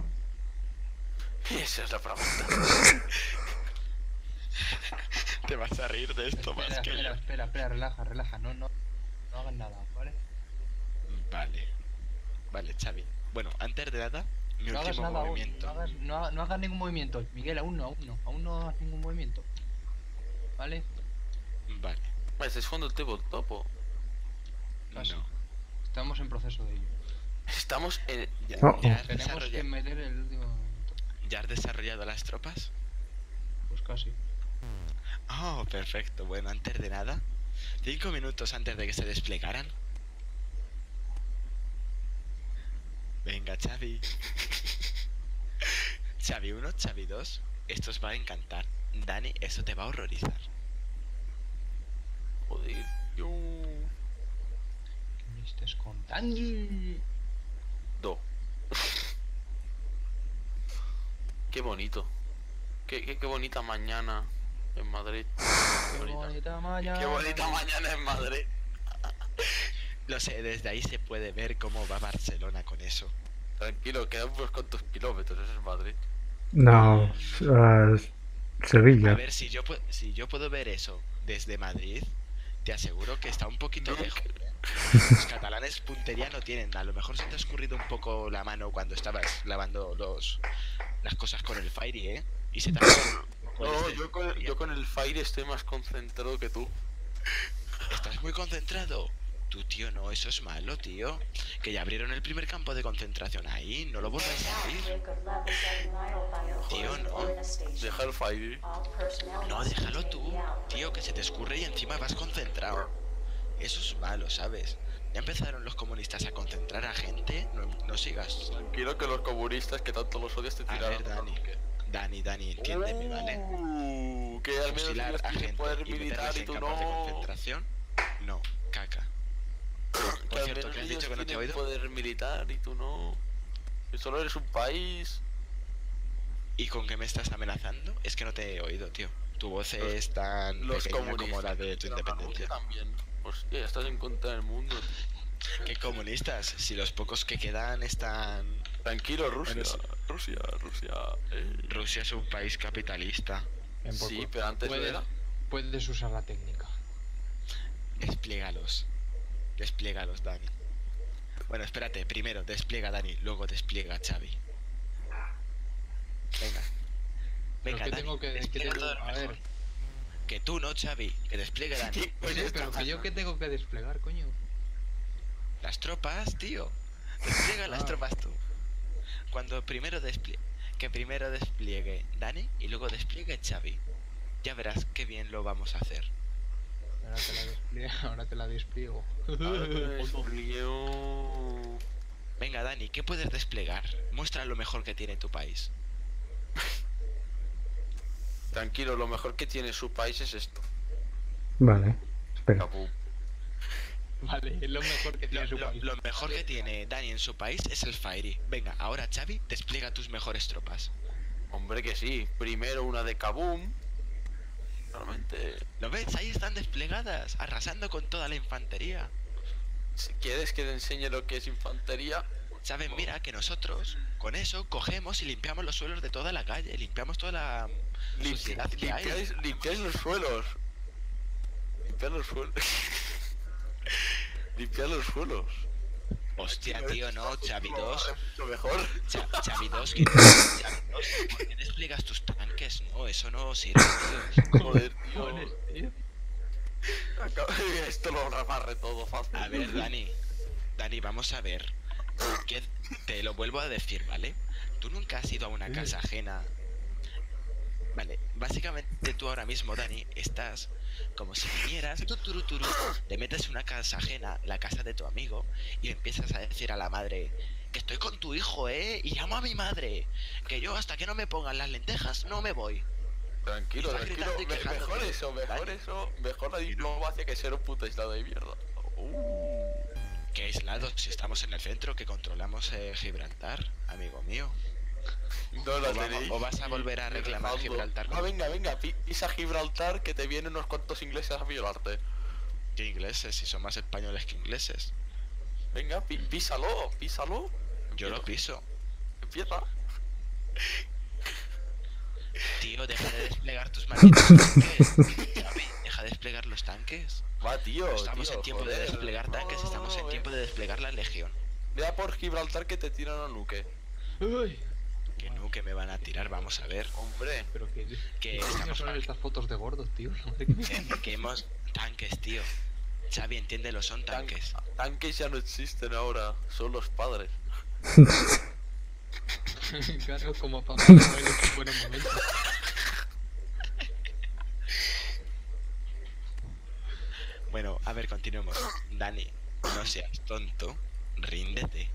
Esa és la pregunta. Te vas a reír de esto más que yo. Espera, relaja, relaja, no hagas nada, ¿vale? Vale, Xavi. Bueno, antes de nada, mi último movimiento. No hagas ningún movimiento, Miguel, aún no hagas ningún movimiento. ¿Vale? Vale. ¿Estás jugando el tabletop o? No. Estamos en proceso de ello. Estamos en... Tenemos que meter el último movimiento. ¿Ya has desarrollado las tropas? Pues casi. Oh, perfecto. Bueno, antes de nada, 5 minutos antes de que se desplegaran. Venga, Xavi. Xavi 1, Xavi 2. Esto os va a encantar. Dani, eso te va a horrorizar. Joder, yo... ¿Qué me estás contando? Do. Qué bonito. Qué bonita mañana. En Madrid. Qué bonita mañana en Madrid. Lo sé, desde ahí se puede ver cómo va Barcelona con eso. Tranquilo, quedan unos cuantos kilómetros, eso es Madrid. No, Sevilla. A ver, si yo puedo ver eso desde Madrid, te aseguro que está un poquito lejos. Los catalanes puntería no tienen, a lo mejor se te ha escurrido un poco la mano cuando estabas lavando las cosas con el Fairy, ¿eh? Y se te ha... No, yo con el Fire estoy más concentrado que tú. muy concentrado. Tu tío, no, eso es malo, tío. Que ya abrieron el primer campo de concentración ahí, no lo volváis a abrir. Tío, no. Déjalo ahí. No, déjalo tú, tío, que se te escurre y encima vas concentrado. Eso es malo, ¿sabes? Ya empezaron los comunistas a concentrar a gente, no sigas. Tranquilo que los comunistas que tanto los odias te tiraron. A ver, Dani, entiéndeme, ¿vale? Que al menos tienes que poder militar y tú no. ¿De concentración? No, caca. Por cierto, que has dicho que no te he oído. Poder militar y tú no. Que solo eres un país. ¿Y con qué me estás amenazando? Es que no te he oído, tío. Tu voz es tan pequeña como la de tu independencia. También. Hostia, ya estás en contra del mundo. ¿Qué comunistas? Si los pocos que quedan están... Tranquilo, Rusia. Rusia es un país capitalista. Sí, pero antes no era. Puedes usar la técnica. Despliegalos, Dani. Bueno, espérate, primero despliega Dani, luego despliega Xavi. Venga, Dani, a ver. Que tú no, Xavi, que despliegue Dani. Sí, pues sí, pero que yo que tengo que desplegar, coño. Las tropas, tío. Despliega las tropas tú. Que primero despliegue Dani y luego despliegue Xavi. Ya verás qué bien lo vamos a hacer. Ahora te la despliego. Venga, Dani, ¿qué puedes desplegar? Muestra lo mejor que tiene tu país. Tranquilo, lo mejor que tiene su país es esto. Vale, espera. Vale, lo mejor que tiene su país. Lo mejor que tiene Dani en su país es el Fairy. Venga, ahora Xavi, despliega tus mejores tropas. Hombre que sí, primero una de Kaboom. Realmente... ¿Lo ves? Ahí están desplegadas, arrasando con toda la infantería. Si quieres que te enseñe lo que es infantería... Saben, mira, que nosotros con eso cogemos y limpiamos los suelos de toda la calle, limpiamos toda la suciedad que hay. Limpiar los suelos. Hostia, tío, no, Chavitos. Lo mejor. Chavitos, ¿por qué despliegas tus tanques? No, eso no sirve, tío. Joder, tío. Esto lo ramarre todo fácil. A ver, Dani, vamos a ver. Que te lo vuelvo a decir, ¿vale? Tú nunca has ido a una casa ajena. Vale, básicamente tú ahora mismo, Dani, estás como si vinieras, te metes en una casa ajena, la casa de tu amigo, y empiezas a decir a la madre que estoy con tu hijo, y llamo a mi madre, que yo hasta que no me pongan las lentejas no me voy. Tranquilo, mejor la diplomacia que ser un puto aislado de mierda. ¿Qué aislados? Si estamos en el centro, que controlamos Gibraltar, amigo mío. No lo tenéis. O vas a volver a reclamar Gibraltar. Ah, venga, pisa Gibraltar, que te vienen unos cuantos ingleses a violarte. ¿Qué ingleses? Si son más españoles que ingleses. Venga, písalo. Yo lo piso. Empieza. Tío, deja de desplegar tus manitas. Deja de desplegar los tanques. Va, tío. Estamos en tiempo de desplegar la legión. Vea por Gibraltar que te tiran a nuque. Uy. Que nuque me van a tirar, vamos a ver. Hombre, pero que estamos con estas fotos de gordos, tío. Que hemos tanques, tío. Xavi, entiéndelo, son tanques. Tanques ya no existen ahora, son los padres. Claro, como papá no hay que fuera un momento. Bueno, a ver, continuemos. Dani, no seas tonto, ríndete.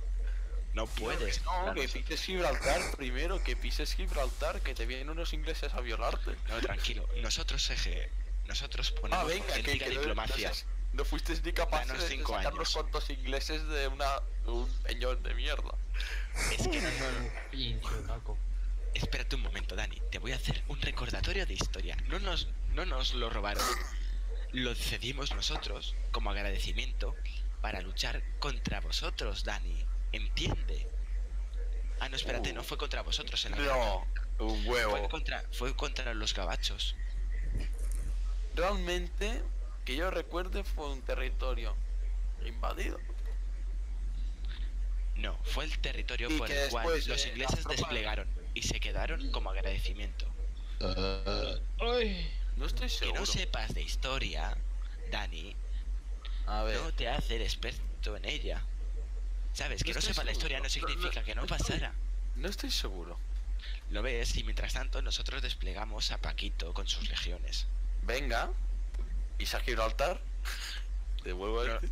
No puedes. No, que pises Gibraltar primero, que te vienen unos ingleses a violarte. No, tranquilo, nosotros ponemos... Ah, venga, que diplomacia. No fuiste ni capaz de sacar los cuantos ingleses de un peñón de mierda. Es que no. Espérate un momento, Dani, te voy a hacer un recordatorio de historia. No nos lo robaron. Lo cedimos nosotros como agradecimiento para luchar contra vosotros, Dani. ¿Entiende? Ah, no, espérate, no fue contra vosotros en la guerra. No, un huevo. Fue contra los gabachos. Realmente, que yo recuerde, fue un territorio invadido. No, fue el territorio por el cual los ingleses desplegaron y se quedaron como agradecimiento. No estoy seguro. Que no sepas de historia, Dani, A ver. No te hace el experto en ella. Sabes, que no sepa la historia no significa que no pasara. No estoy seguro. Lo ves, y mientras tanto nosotros desplegamos a Paquito con sus legiones. Venga. ¿Y se ha quedado al altar? Te vuelvo a decir.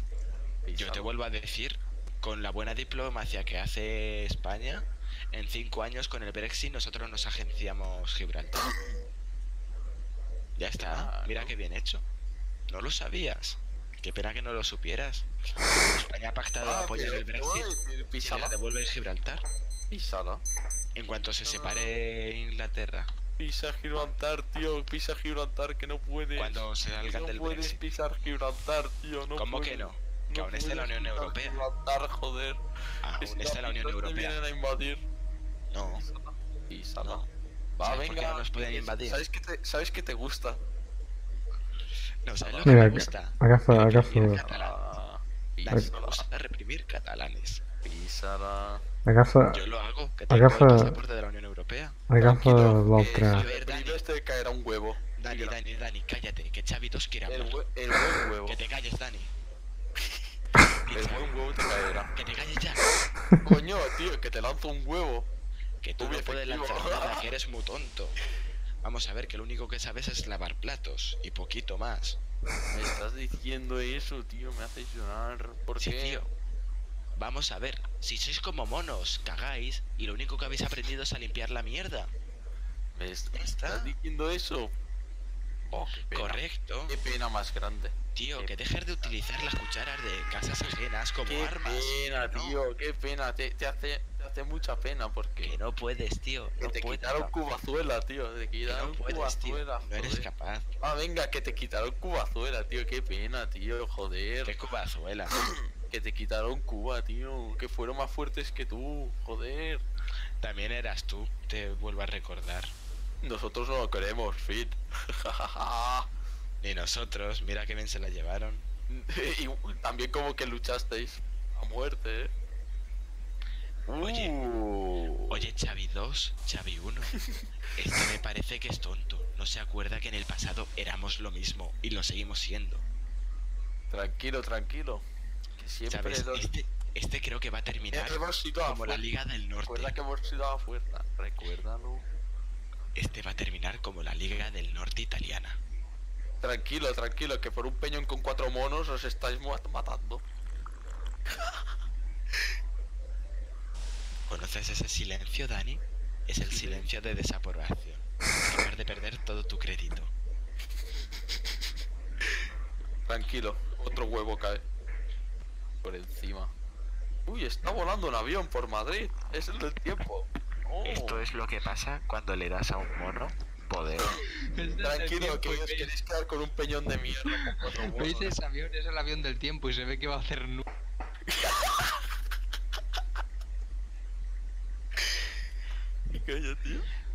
Yo te vuelvo a decir, con la buena diplomacia que hace España, en 5 años con el Brexit nosotros nos agenciamos Gibraltar. Ya está, mira qué bien hecho. No lo sabías. Qué pena que no lo supieras. España ha pactado apoyar el Brexit y se la devuelve el Gibraltar. Písala. En cuanto se separe Inglaterra. Pisa Gibraltar, tío, pisa Gibraltar, que no puedes. Cuando se salgan del Brexit. No puedes pisar Gibraltar, tío, no. ¿Cómo que no? Que aún está la Unión Europea. Gibraltar, joder. Aún está la Unión Europea. ¿Vienen a invadir? No. Písala. Va, venga. No nos pueden invadir. ¿Sabes que te gusta? No, ¿sabes lo que me gusta? Acá reprimir catalanes. Písala. Yo lo hago, que tengo el pasaporte de la Unión Europea. A ver, Dani, te caerá un huevo. Dani, cállate, que Chavitos quiere hablar. El buen huevo. Que te calles, Dani. El buen huevo te caerá. Que te calles ya. Coño, tío, que te lanzo un huevo. Que tú no puedes lanzar nada, que eres muy tonto. Vamos a ver, que lo único que sabes es lavar platos, y poquito más. Me estás diciendo eso, tío, me haces llorar. ¿Por qué? Sí, tío. Vamos a ver, si sois como monos, cagáis, y lo único que habéis aprendido es a limpiar la mierda. ¿Me estás diciendo eso? Oh, correcto. Qué pena más grande. Tío, que dejes de utilizar las cucharas de casas ajenas como armas. Qué pena, tío, qué pena. Te hace mucha pena porque... Que no puedes, tío. Que te quitaron Cubazuela, tío. Te quitaron Cubazuela. No eres capaz. Ah, venga, que te quitaron Cubazuela, tío. Qué pena, tío, joder. ¿Qué Cubazuela? Que te quitaron Cuba, tío. Que fueron más fuertes que tú, joder. También eras tú, te vuelvo a recordar. Nosotros no lo queremos, Fit. Ni nosotros, mira que bien se la llevaron. Y también como que luchasteis a muerte, ¿eh? Oye, Xavi 2, Xavi 1. Este me parece que es tonto. No se acuerda que en el pasado éramos lo mismo y lo seguimos siendo. Tranquilo, tranquilo. Que siempre este creo que va a terminar como la Liga del Norte. Recuerda que hemos sido a fuerza, recuérdalo. Este va a terminar como la Liga del Norte italiana. Tranquilo, tranquilo, que por un peñón con 4 monos os estáis matando. ¿Conoces ese silencio, Dani? Es el silencio de desaprobación. Acabas de perder todo tu crédito. Tranquilo, otro huevo cae por encima. Uy, está volando un avión por Madrid. Es el del tiempo. Esto es lo que pasa cuando le das a un mono poder. Tranquilo, que os queréis quedar con un peñón de mierda. Veis avión, es el avión del tiempo y se ve que va a hacer nubes.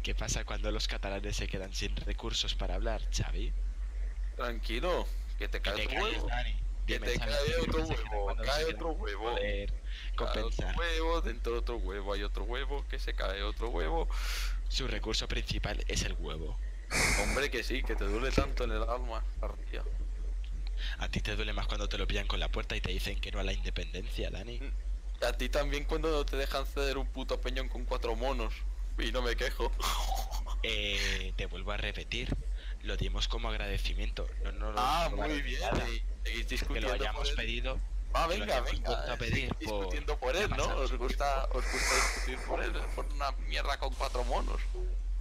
¿Qué pasa cuando los catalanes se quedan sin recursos para hablar, Xavi? Tranquilo, que te cae otro huevo. Que te cae otro huevo, cae otro huevo. Compensar. Otro huevo, dentro de otro huevo hay otro huevo, que se cae otro huevo. Su recurso principal es el huevo. Hombre, que sí, que te duele tanto en el alma, tía. A ti te duele más cuando te lo pillan con la puerta y te dicen que no a la independencia, Dani. A ti también cuando te dejan ceder un puto peñón con 4 monos. Y no me quejo. Te vuelvo a repetir. Lo dimos como agradecimiento. No muy bien. Seguís discutiendo. Que lo hayamos pedido. Ah, venga. Pedir discutiendo por él, ¿no? Os gusta discutir por él, por una mierda con 4 monos.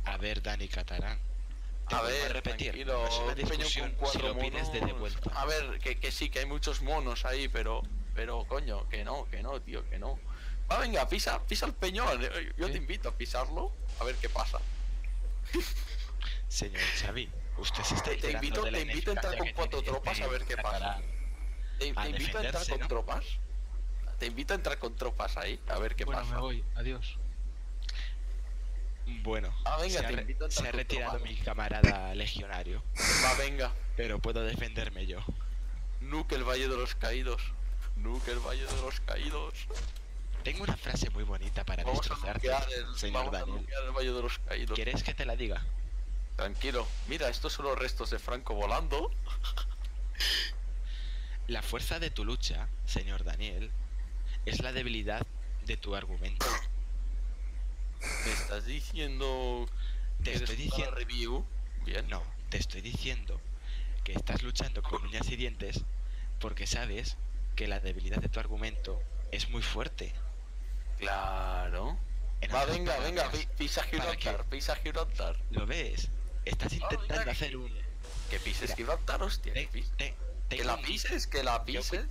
A ver, Dani Catalán. A ver, repetir. No es una discusión, si lo pides de devuelta. A ver, que sí, que hay muchos monos ahí, pero coño, que no, tío, que no. Va, venga, pisa el peñón. Yo te invito a pisarlo, a ver qué pasa. Señor Xavi, usted se está... Te invito a entrar con 4 tropas a ver qué pasa. Te invito a entrar con tropas. Te invito a entrar con tropas ahí, a ver qué pasa. Bueno, me voy, adiós. Bueno, se ha retirado mi camarada legionario. Va, venga. Pero puedo defenderme yo. Nuke el Valle de los Caídos. Nuke el Valle de los Caídos. Tengo una frase muy bonita para destrozarte, señor Daniel. El Valle de los Caídos. ¿Quieres que te la diga? Tranquilo. Mira, estos son los restos de Franco volando. La fuerza de tu lucha, señor Daniel, es la debilidad de tu argumento. ¿Me estás diciendo que eres una review? Bien. No, te estoy diciendo que estás luchando con uñas y dientes porque sabes que la debilidad de tu argumento es muy fuerte. Claro. Va, venga, venga, pisa Gibraltar, pisa Gibraltar. ¿Lo ves? Estás intentando hacer un... Que pises Gibraltar, hostia. Que la pises, que la pises.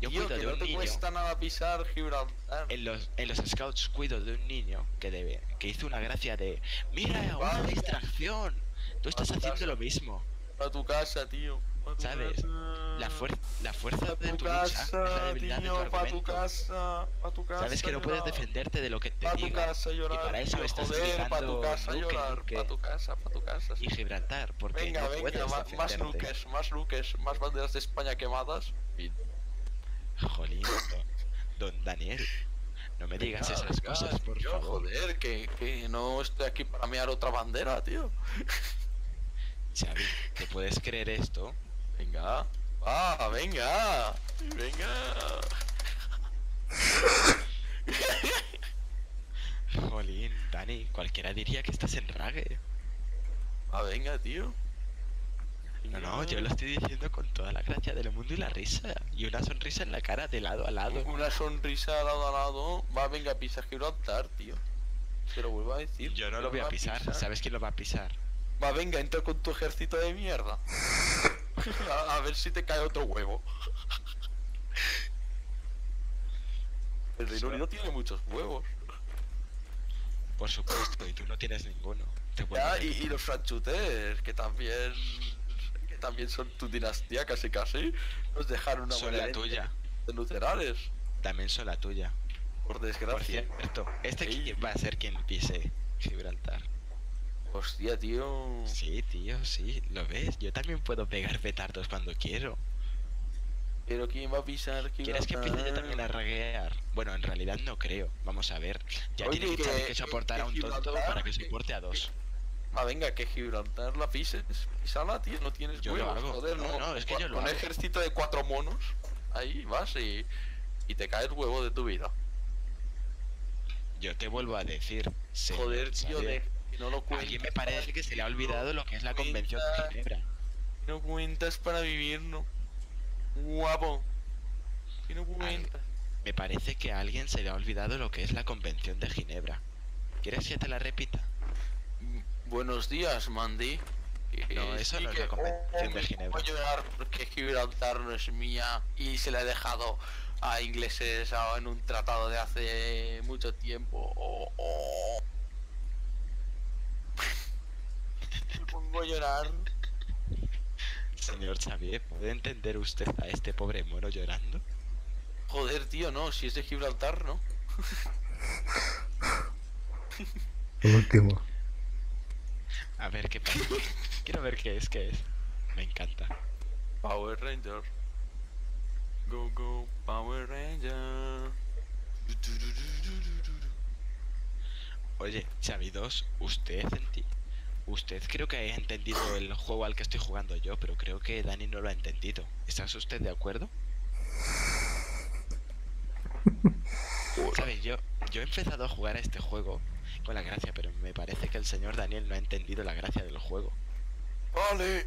Yo cuido de un niño. No te cuesta nada pisar Gibraltar. En los scouts cuido de un niño que hizo una gracia de... ¡Mira, una distracción! Tú estás haciendo lo mismo. A tu casa, tío. ¿Sabes? La fuerza de tu lucha es la debilidad de tu argumento. Pa tu casa, sabes que no puedes defenderte de lo que te digo. Y para eso estás gritando pa tu casa. Y Gibraltar, porque no puedes defenderte. Más luques, más banderas de España quemadas. Jolín, don Daniel, no me digas esas cosas, por favor. Joder, que no estoy aquí para mear otra bandera, tío. Xavi, ¿te puedes creer esto? Venga, va, venga, venga. Jolín, Dani, cualquiera diría que estás en rague. Ah, venga, tío. Venga. No, yo lo estoy diciendo con toda la gracia del mundo y la risa. Y una sonrisa en la cara de lado a lado. Una sonrisa de lado a lado. Va, venga, pisa Gibraltar, tío. Te lo vuelvo a decir. Yo no lo voy a pisar. ¿Sabes quién lo va a pisar? Va, venga, entra con tu ejército de mierda. A ver si te cae otro huevo. El Reino Unido tiene muchos huevos. Por supuesto, y tú no tienes ninguno. Ya, y los franchutes, que también son tu dinastía casi. Nos dejaron una buena tuya de luterales. También son la tuya. Por desgracia. Por cierto, este va a ser quien pise Gibraltar. Hostia, tío. Sí, tío, sí. ¿Lo ves? Yo también puedo pegar petardos cuando quiero. Pero ¿quién va a pisar? ¿Quieres que empiece yo también a raguear? Bueno, en realidad no creo. Vamos a ver. Ya tiene que soportar a un tonto para que soporte a dos. Ah, venga, que Gibraltar la pises. Písala, tío. No tienes huevos. Joder, no, es que yo lo hago. Un ejército de 4 monos. Ahí vas y te cae el huevo de tu vida. Yo te vuelvo a decir. Joder, tío, no lo cuentas. Alguien me parece que se le ha olvidado lo que es la Convención de Ginebra. No cuentas para vivir, no. Guapo. No cuentas. Me parece que a alguien se le ha olvidado lo que es la Convención de Ginebra. ¿Quieres que te la repita? Buenos días, Mandy. No, eso no es la Convención de Ginebra. Voy a llorar porque Gibraltar no es mía y se la he dejado a ingleses en un tratado de hace mucho tiempo. Pongo a llorar. Señor Xavier, ¿puede entender usted a este pobre mono llorando? Joder, tío, no, si es de Gibraltar, ¿no? El último. A ver qué pasa. Quiero ver qué es. Me encanta. Power Ranger. Go, go, Power Ranger. Oye, Xavi 2, usted creo que ha entendido el juego al que estoy jugando yo, pero creo que Dani no lo ha entendido. ¿Estás usted de acuerdo? ¿Sabes? Yo he empezado a jugar a este juego con la gracia, pero me parece que el señor Daniel no ha entendido la gracia del juego. ¡Vale!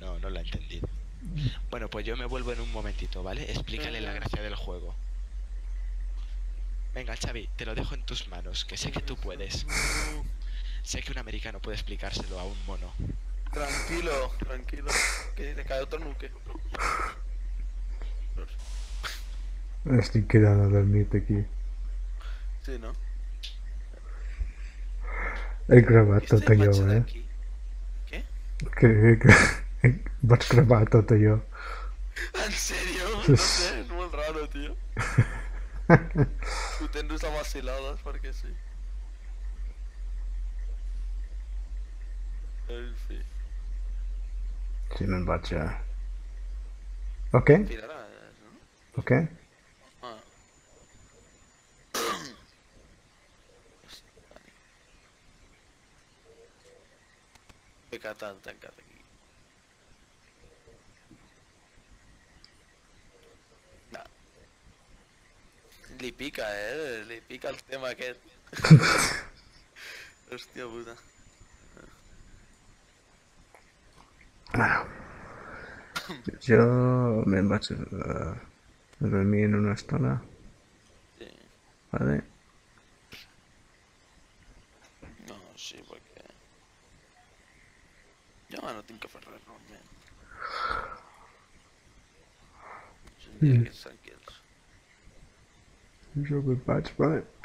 No lo ha entendido. Bueno, pues yo me vuelvo en un momentito, ¿vale? Explícale la gracia del juego. Venga, Xavi, te lo dejo en tus manos, que sé que tú puedes. Sé que un americano puede explicárselo a un mono. Tranquilo, que te cae otro nuque. Me estoy quedando a dormirte aquí. Sí, ¿no? El grabado te yo, ¿eh? ¿Qué? ¿Qué? Vas grabado te yo. ¿En serio? No sé, es muy raro, tío. Tú tendrás a vaciladas porque sí. Elfi. Simon Bacha. Ok. Ok. Ah. Le pica, le pica el tema aquel. Hostia puta. Bueno. Yo me embarco. Me dormí en una estola. Sí. ¿Vale? No, sí, porque... Yo no tengo que aferrarme. Yo me embarco, vale.